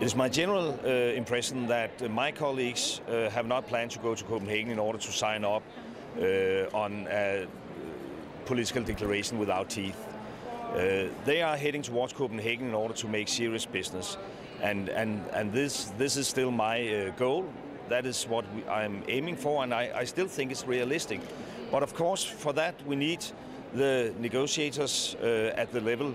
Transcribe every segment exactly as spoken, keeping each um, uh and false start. It is my general uh, impression that my colleagues uh, have not planned to go to Copenhagen in order to sign up uh, on a political declaration without teeth. Uh, they are heading towards Copenhagen in order to make serious business, and and and this this is still my uh, goal. That is what we, I'm aiming for, and I, I still think it's realistic. But of course, for that we need the negotiators uh, at the level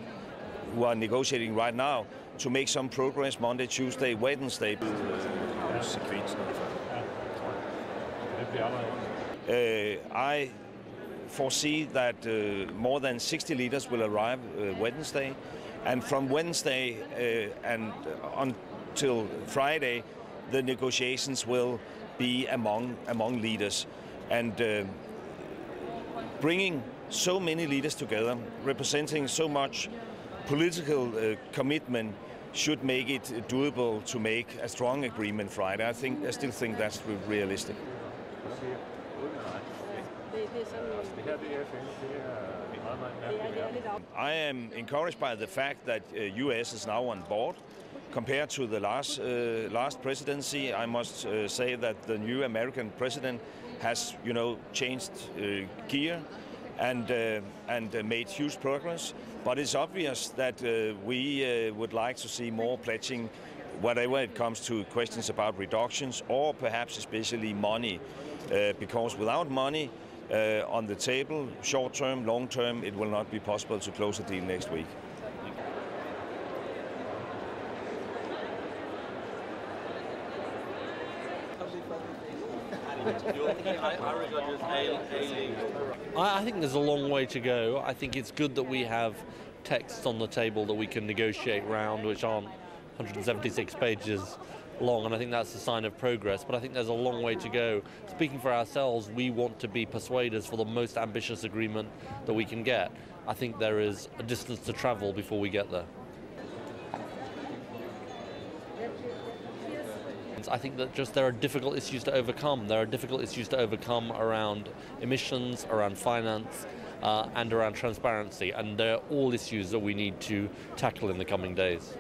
who are negotiating right now to make some progress Monday, Tuesday, Wednesday. Uh, I foresee that uh, more than sixty leaders will arrive uh, Wednesday, and from Wednesday uh, and until Friday, the negotiations will be among among leaders, and uh, bringing so many leaders together, representing so much political uh, commitment, should make it doable to make a strong agreement Friday. I think I still think that's realistic. I am encouraged by the fact that uh, U S is now on board. Compared to the last uh, last presidency, I must uh, say that the new American president has, you know, changed uh, gear and uh, and uh, made huge progress. But it's obvious that uh, we uh, would like to see more pledging, whatever it comes to questions about reductions or perhaps especially money, uh, because without money uh, on the table, short term, long term, it will not be possible to close a deal next week. I think there's a long way to go. I think it's good that we have texts on the table that we can negotiate round, which aren't one hundred seventy-six pages long, and I think that's a sign of progress, but I think there's a long way to go. Speaking for ourselves, we want to be persuaders for the most ambitious agreement that we can get. I think there is a distance to travel before we get there. I think that just there are difficult issues to overcome. There are difficult issues to overcome around emissions, around finance, uh, and around transparency. And they're all issues that we need to tackle in the coming days.